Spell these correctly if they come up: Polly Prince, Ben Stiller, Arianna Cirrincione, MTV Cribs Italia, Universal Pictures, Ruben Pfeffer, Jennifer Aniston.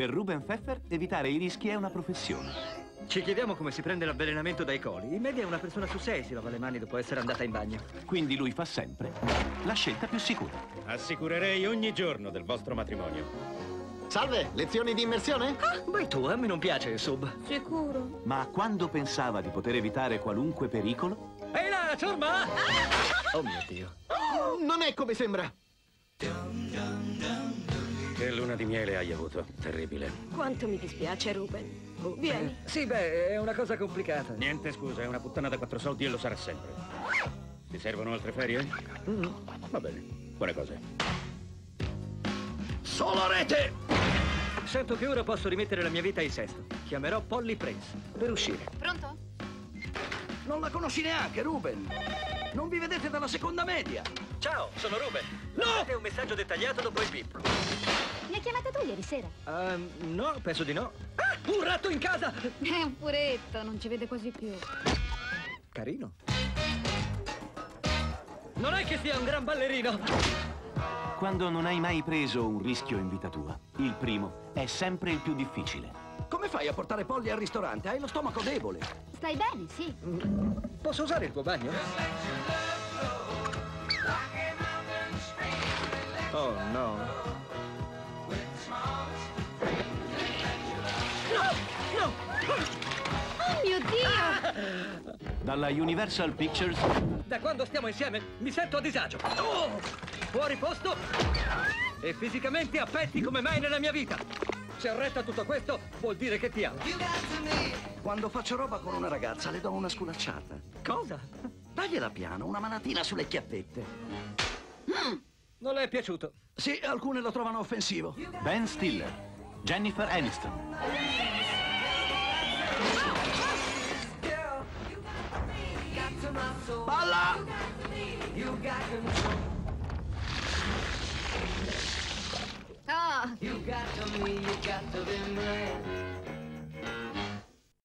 Per Ruben Pfeffer, evitare i rischi è una professione. Ci chiediamo come si prende l'avvelenamento dai coli. In media una persona su 6 si lava le mani dopo essere andata in bagno. Quindi lui fa sempre la scelta più sicura. Assicurerei ogni giorno del vostro matrimonio. Salve, lezioni di immersione? Ah, vai tu, a me non piace il sub. Sicuro. Ma quando pensava di poter evitare qualunque pericolo... Ehi là, ciurma! Oh mio Dio. Oh, non è come sembra. Che luna di miele hai avuto, terribile. Quanto mi dispiace, Ruben. Vieni. Sì, beh, è una cosa complicata. Niente, scusa, è una puttana da 4 soldi e lo sarà sempre. Ti servono altre ferie? Va bene, buone cose. Solo rete! Sento che ora posso rimettere la mia vita in sesto. Chiamerò Polly Prince per uscire. Pronto? Non la conosci neanche, Ruben. Non vi vedete dalla seconda media. Ciao, sono Ruben. No! Fate un messaggio dettagliato dopo il bip. Mi hai chiamata tu ieri sera? No, penso di no. Ah, un ratto in casa! È un puretto, non ci vede quasi più. Carino. Non è che sia un gran ballerino! Quando non hai mai preso un rischio in vita tua, il primo è sempre il più difficile. Come fai a portare Polly al ristorante? Hai lo stomaco debole. Stai bene, sì. Posso usare il tuo bagno? Oh, no. Oh mio Dio! Dalla Universal Pictures. Da quando stiamo insieme mi sento a disagio. Oh! Fuori posto e fisicamente a pezzi come mai nella mia vita. Se arretta tutto questo vuol dire che ti amo. Quando faccio roba con una ragazza le do una sculacciata. Cosa? Tagliela piano, una manatina sulle chiappette. Non le è piaciuto? Sì, alcune lo trovano offensivo. Ben Stiller, Jennifer Aniston. Balla! Oh.